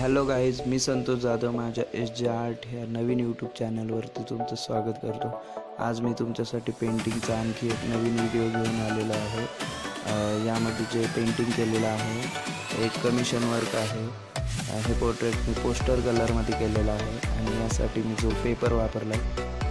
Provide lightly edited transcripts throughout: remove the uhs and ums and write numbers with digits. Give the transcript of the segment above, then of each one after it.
Hello guys, मी संतोष जाधव माझ्या SJ art ह्या नवीन यूट्यूब चॅनलवरती तुमचं स्वागत करतो। आज मी तुमच्यासाठी पेंटिंगचा आणखी एक नवीन व्हिडिओ घेऊन आलेला आहे। यामध्ये जे पेंटिंग केलेलं आहे एक कमिशन वर्क आहे, हे पोर्ट्रेट पोस्टर गॅलरीमध्ये केलेलं आहे आणि यासाठी मी जो पेपर वापरला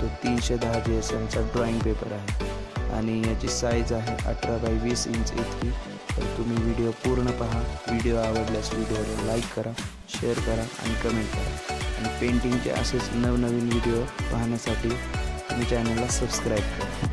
तो 310 GSMचा ड्रॉइंग पेपर आहे आणि याची साईज आहे 18x20 इंच इतकी। तर तुम्ही व्हिडिओ पूर्ण पहा, व्हिडिओ आवडल्यास व्हिडिओला लाईक करा, शेअर करा आणि कमेंट करा आणि पेंटिंगचे असेच नवनवीन व्हिडिओ पाहण्यासाठी तुम्ही चॅनलला सबस्क्राईब करा।